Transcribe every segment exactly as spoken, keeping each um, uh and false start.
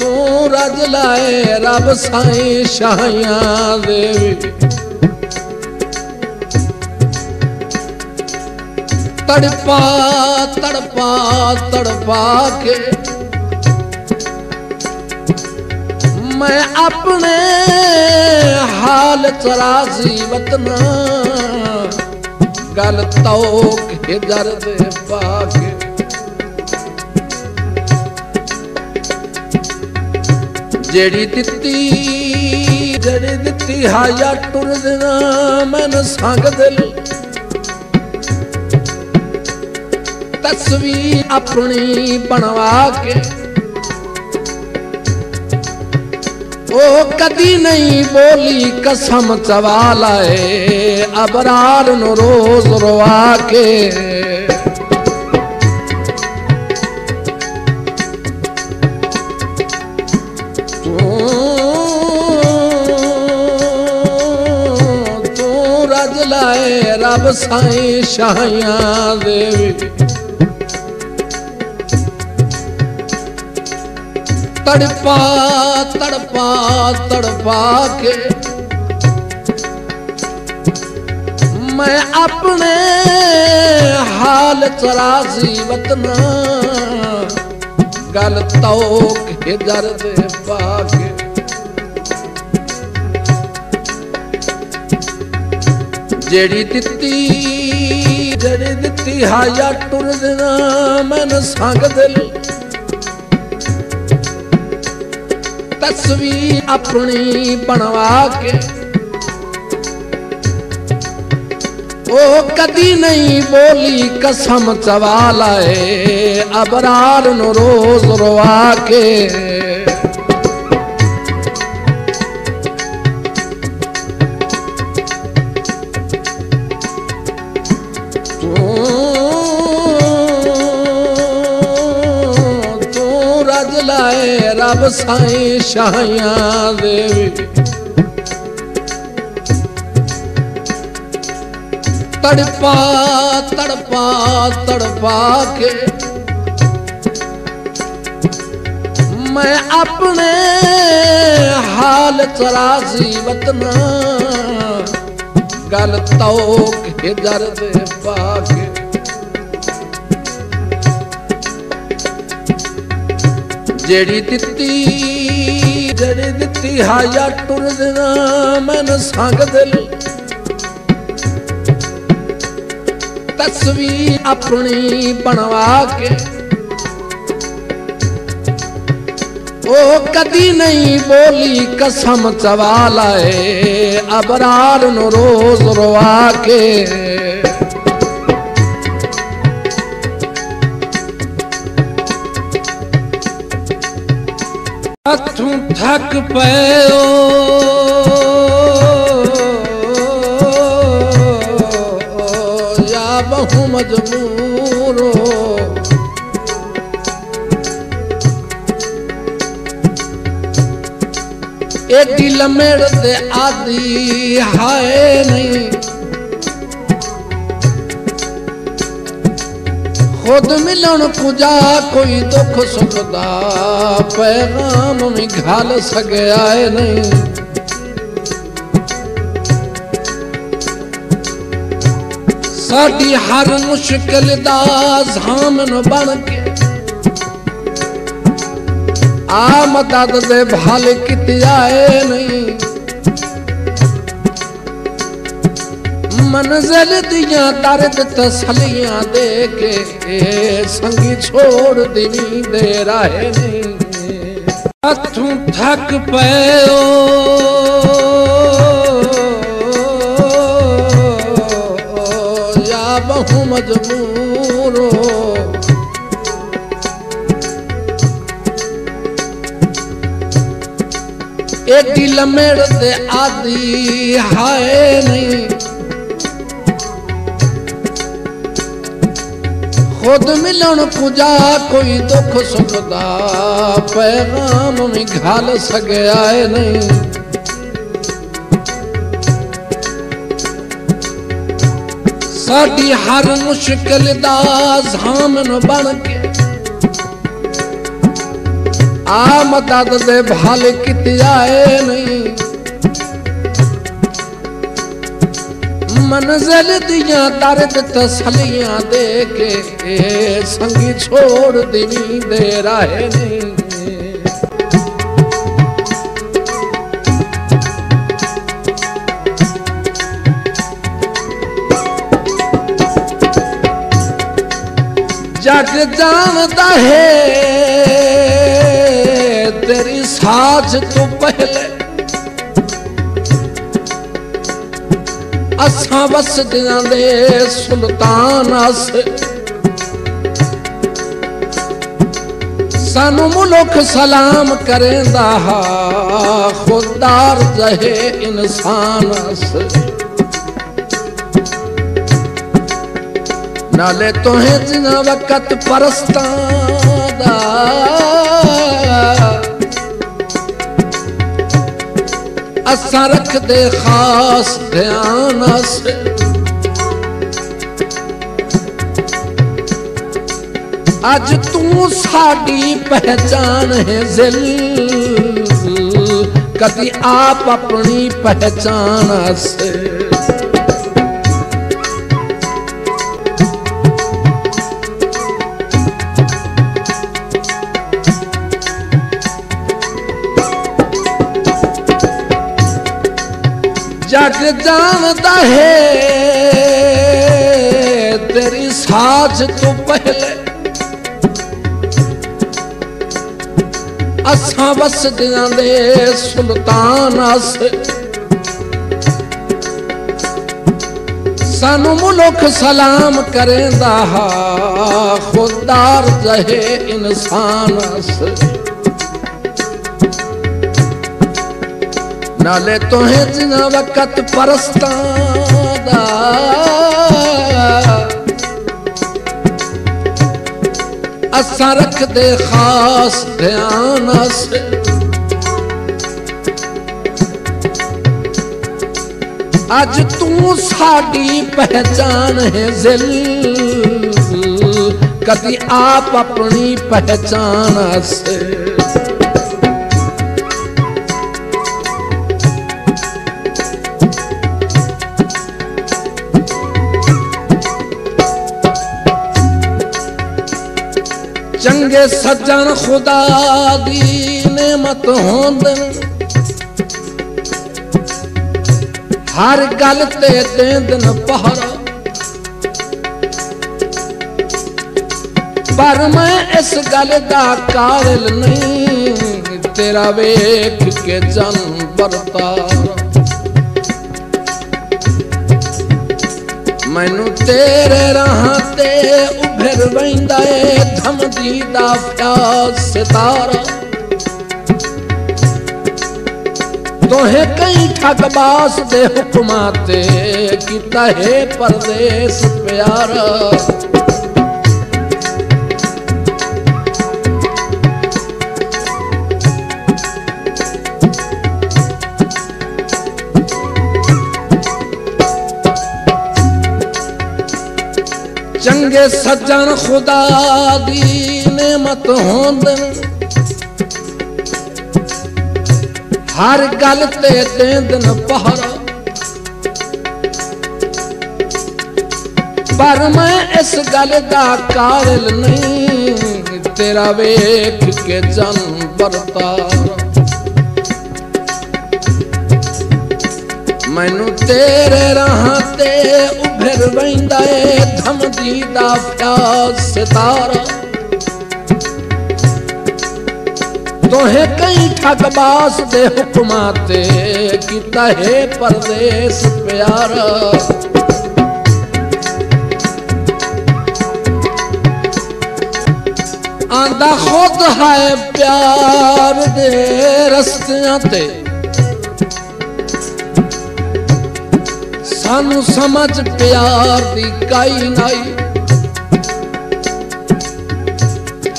तू रज लाए रब साईं शाहियां देवी। तड़पा तड़पा तड़पा के मैं अपने हाल तराजी वतना गल तो के दर्द पाके जेड़ी दिती जेड़ी दिती हाया टुर देना मन संग दिल तस्वीर अपनी बनवा के ओ कदी नहीं बोली कसम चवा लाए अबरार नो रोज रोवा के। तू रज लाए रब साईं शाहियां देवी। तड़पा तड़पा तड़पा के मैं अपने हाल तराजी वतना गल तो के दर्द पाके जेड़ी दिती जेड़ी दिती हाया टुर देना मन संग दिल तस्वीर अपनी बनवा के ओ कदी नहीं बोली कसम चवा लाए अबरार नो रोज रोवा के। रब साईं शाहियां देवी। तड़पा तड़पा तड़पा के मैं अपने हाल तराजी वतना गल तो के दर्द पाके जेड़ी दिती जेड़ी दिती हाया टुर देना मन संग दिल तस्वीर अपनी बनवा के ओ कदी नहीं बोली कसम चवा लाए अबरार नो रोज रोवा के। हथों थक पयो या बहु मजबूर एटी लमेड़ दे आदि हाय नहीं खुद मिलन पूजा कोई दुख सुख दा पैगाम भी घाल सके आए नहीं। साड़ी हर मुश्किल दा सामन बन के आ मदद दे भल कित आए नहीं। मंजिल दिया दर्द तसलियां दे के संगी छोड़ दिनी दे राहे नहीं। हथों थक पयो या बहु मजबूर एटी लमेड़ दे आदि हाय नहीं खुद मिलन पूजा कोई दुख सुख दा पैगाम भी घाल सके आए नहीं। साड़ी हर मुश्किल दा सामन बन के आ मदद दे भल किती आए नहीं मंजिल दियां दर्द तसलियां दे के संगी छोड़ दिनी दे राहे नहीं। जग जानता है तेरी साज तो पहले असा बस दे सुल्तान अस सानू मुल्क सलाम करेंदा खुदार जहे इंसान अस नाले तुहे जिना वक्त परस्ता दा असा रख दे खास ध्यान से अज तू साडी पहचान है जिल कभी आप अपनी पहचान से जग जानता है तेरी साज तो पहले असा बस दे सुल्तान अस सानू मुल्क सलाम करेंदा खुदार जहे इंसान अस नाले तुहे जिना वक्त परस्ता दा असा रख दे खास ध्यान से अज तू साडी पहचान है जिल कभी आप अपनी पहचान से। चंगे सज्जन खुदा दी नेमत होंदन हर गल ते देंदन पहरा पर मैं इस गल दा काबिल नहीं तेरा वेख के जन बरता मैनू तेरे राहां ते उभर वैंदा ए धमदी दा प्यास सितारा तोहे कई ठगबास दे हुक्मां ते कीता है परदेस प्यारा चंगे सज्जन खुदा दी नेमत होंदन हर गल ते देंदन पहरा पर मैं इस गल दा काबिल नहीं तेरा वेख के जन बरता मैनू तेरे राहां ते उभर वैंदा ए धमदी दा प्यास सितारा तोहे कई ठगबास दे हुक्मां ते कीता है परदेस प्यारा आंदा खुद है प्यार दे रस्तियां ते सानू समझ प्यार दी काई नाई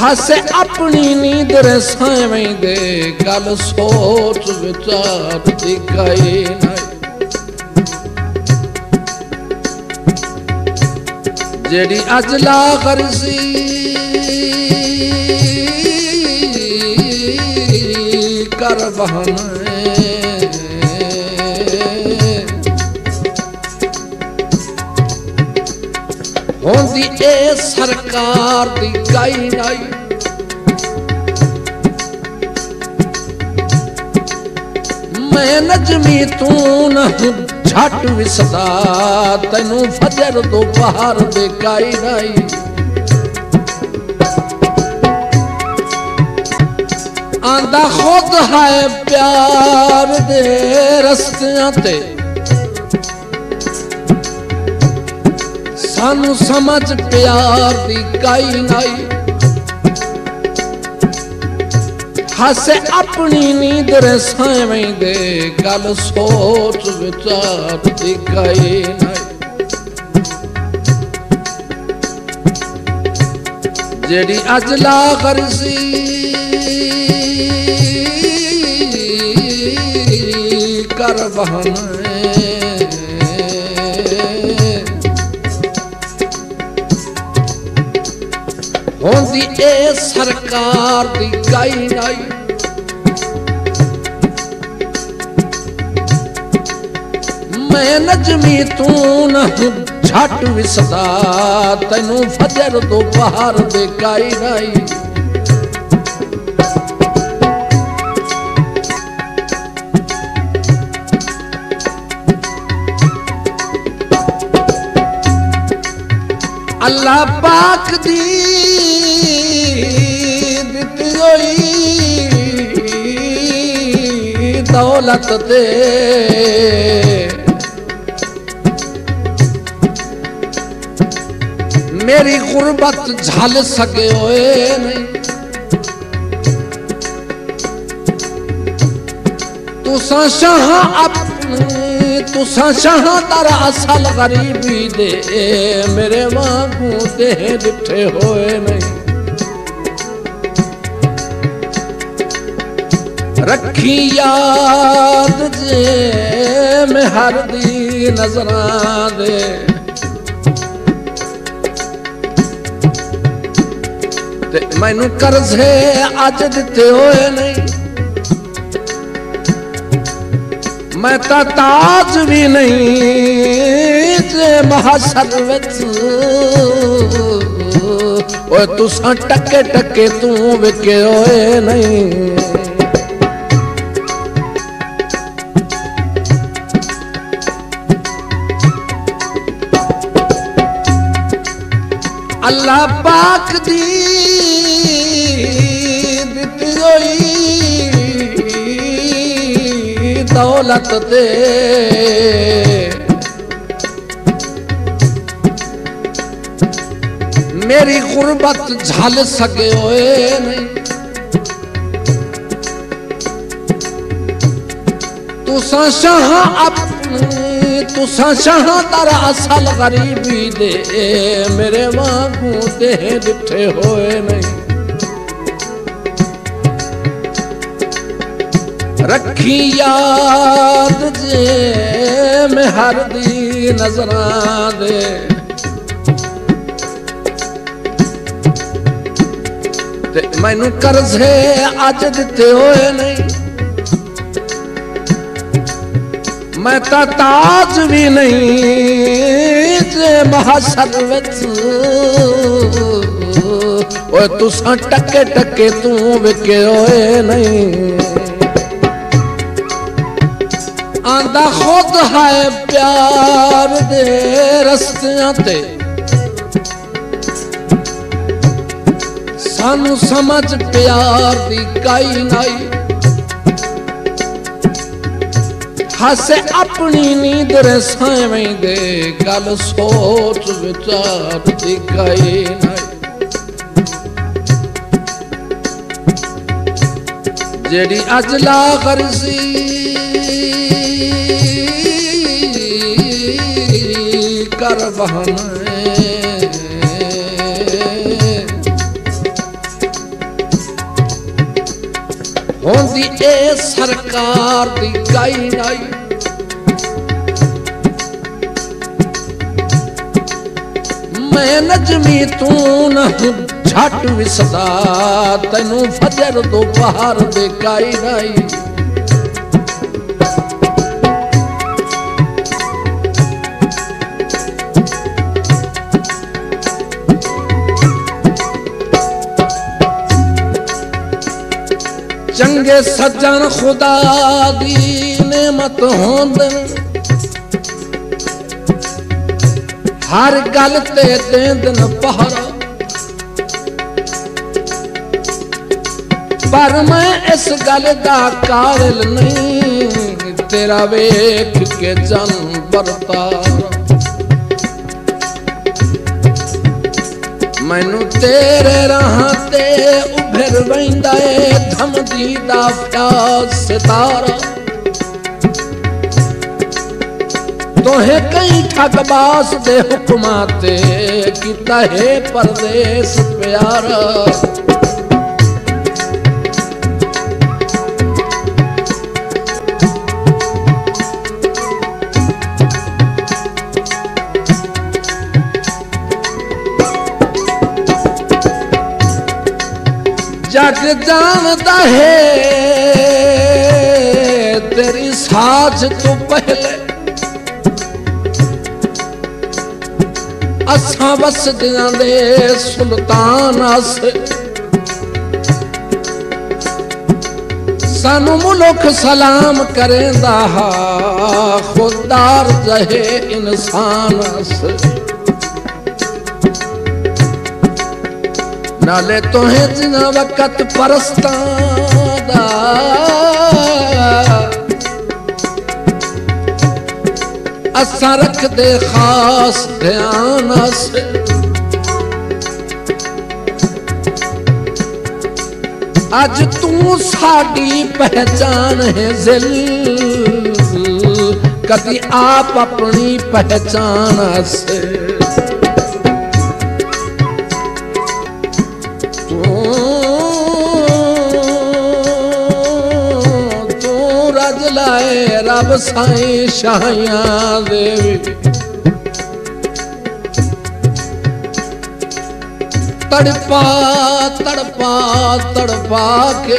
हसे अपनी नींद रसावें दे गल सोच विचार दी काई नाई जेड़ी अजला गर्जी कर बहन होंदी ए सरकार दी काई नाई मैं नजमी तू न झट विसदा तेनू फजर तो बाहर बेकाई नाई आंदा खुद है प्यार दे रस्तियां ते सानू समझ प्यार दी काई नाई हसे अपनी नींद रसावें दे गल सोच विचार दी काई नाई जेड़ी अजला गर्जी कर बहन होंदी ए सरकार दी काई नाई मैं नजमी तू न झट विसदा तेनू फजर तो बाहर बेकाई नाई अल्लाह पाक दी दित्ती होई दौलत दे मेरी गुरबत झल सके होए नहीं तुसा शाह अपने तुसा शाह तारा असल गरीबी दे मेरे वांगू दे दिठे होए नहीं रखी याद जे मैं हर दी नजरा दे मैनू कर्जे अज दिते होए नहीं मैं ता ताज भी नहीं जे महाशर विच ओए तुसा टके टके तू विके होए नहीं अल्लाह पाक दी दौलत दे मेरी गुरबत झल सके होए नहीं तुसा शाह अपनी तुसा शाह तारा असल गरीबी दे मेरे वांगू दे दिठे होए नहीं रखी याद जे मैं हर दी नजरा दे ते मैनू कर्जे अज दिते होए नहीं मैं ता ताज भी नहीं जे महाशर विच ओए तुसा टके टके तू विके होए नहीं आंदा खुद है प्यार दे रस्तियां ते सानू समझ प्यार दी काई नाई हसे अपनी नींद रसावें दे गल सोच विचार दी काई नाई जेड़ी अजला गर्जी कर बहन होंदी ए सरकार दी काई नाई मैं नजमी तू न छट विसदा तेनू फजर तो बाहर देखाई नहीं। चंगे सज्जन खुदा दी नेमत होंदन हर गल ते देंदन पहरा, पर मैं इस गल दा काबिल नहीं तेरा वेख के जन बरता। मैनू तेरे राह ते उभर वैंदा ए धमदी दा प्यार सितारा। तोहे कई ठगबास दे हुक्माते किता है परदेस प्यारा। जग जानता है तेरी साज तो पहले असा बस दिना दे सुल्तान अस सानू मुल्क सलाम करेंदा हा खुदार जहे इंसान अस। नाले तोहें जिना वक्त परस्तां दा असा रख दे खास ध्यान से। अज तू साडी पहचान है जिल कदी आप अपनी पहचान से। रब साईं शाहियां देवी तड़पा तड़पा तड़पा के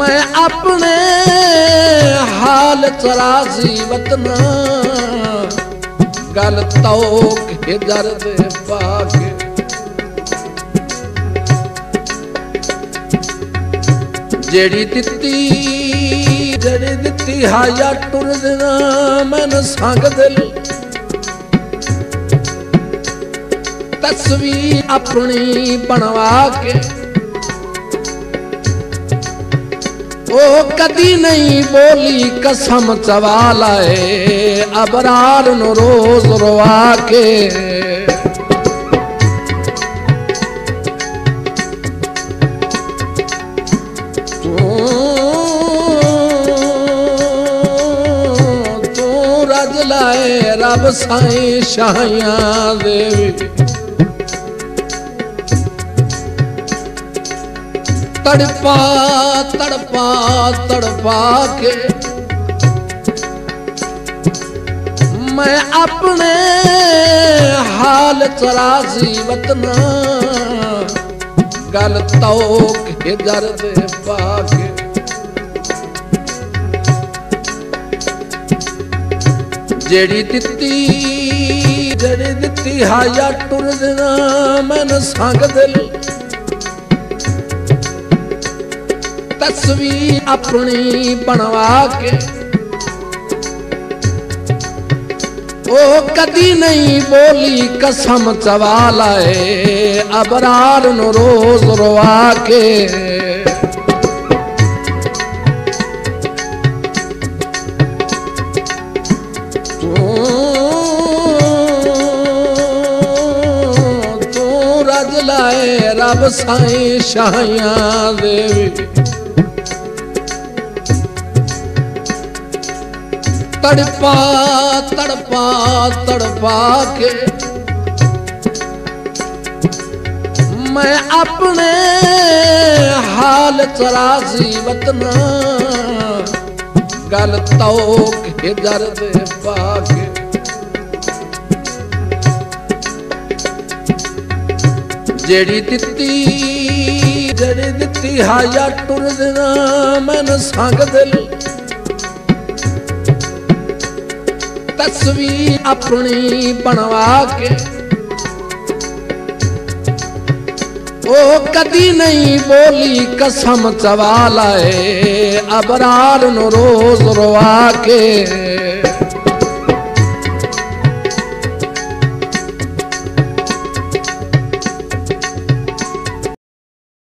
मैं अपने हाल चराजी वतना गल तौक हिजर दे पाके। जेड़ी दिती जेड़ी दिती हाया टुर देना मन संग दिल तस्वीर अपनी बनवा के। ओ कदी नहीं बोली कसम चवाला है अबरार नो रोज रोवा के। रब साईं शाहियां देवी तड़पा तड़पा तड़पा के मैं अपने हाल चराजी वतना गल तौक हिजर दे पाके। जेड़ी दिती जेड़ी दिती हाया टुर देना मन संग दिल तस्वीर अपनी बनवा के। ओ कदी नहीं बोली कसम चवाला है अबरार नो रोज रोवा के। रब साईं शाहियां देवी तड़पा तड़पा तड़पा के मैं अपने हाल चराजी वतना गल तौक हिजर दे पाके। जेड़ी दिती जेड़ी दिती हाया टुर देना मन संग दिल तस्वीर अपनी बनवा के ओ कदी नहीं बोली कसम चवा लाए अबरार नु रोज रोआ के।